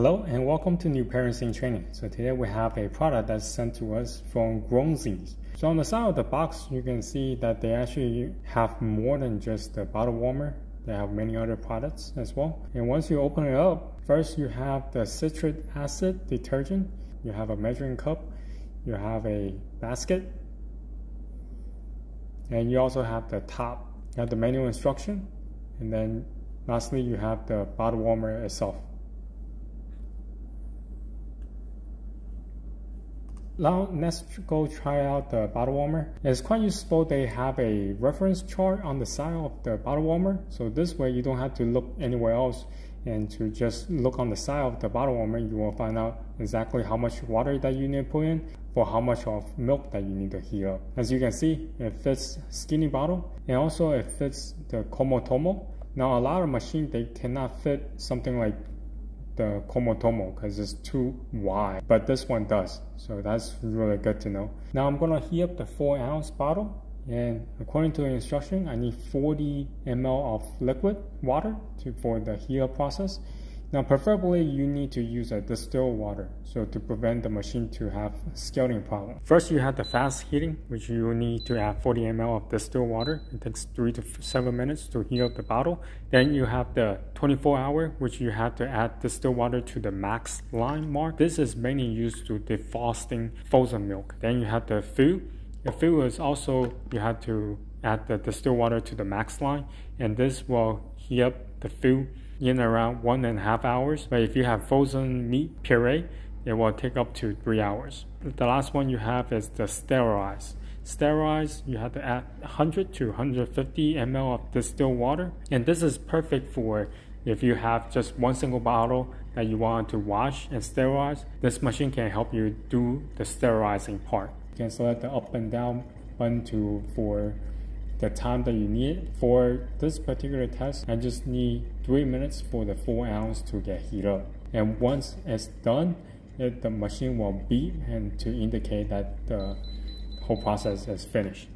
Hello and welcome to New Parenting Training. So today we have a product that's sent to us from Grownsy. So on the side of the box you can see that they actually have more than just the bottle warmer. They have many other products as well. And once you open it up, first you have the citric acid detergent, you have a measuring cup, you have a basket, and you also have the top. You have the manual instruction, and then lastly you have the bottle warmer itself. Now let's go try out the bottle warmer. It's quite useful. They have a reference chart on the side of the bottle warmer, so this way you don't have to look anywhere else, and to just look on the side of the bottle warmer you will find out exactly how much water that you need to put in for how much of milk that you need to heat up. As you can see, it fits skinny bottle, and also it fits the Komotomo. Now a lot of machines, they cannot fit something like the Komotomo because it's too wide, but this one does, so that's really good to know. Now I'm gonna heat up the 4-ounce bottle, and according to the instruction I need 40 ml of liquid water for the heat up process. Now preferably you need to use a distilled water, so to prevent the machine to have scalding problem. First you have the fast heating, which you need to add 40 ml of distilled water. It takes 3 to 7 minutes to heat up the bottle. Then you have the 24-hour, which you have to add distilled water to the max line mark. This is mainly used to defrosting frozen milk. Then you have the fill. The fill is also, you have to add the distilled water to the max line, and this will heat up the fill in around 1.5 hours, but if you have frozen meat puree, it will take up to 3 hours. The last one you have is the sterilize. Sterilize, you have to add 100 to 150 ml of distilled water, and this is perfect for if you have just one single bottle that you want to wash and sterilize. This machine can help you do the sterilizing part. You can select the up and down button for the time that you need. For this particular test, I just need 3 minutes for the 4 ounce to get heated up. And once it's done, the machine will beep and to indicate that the whole process is finished.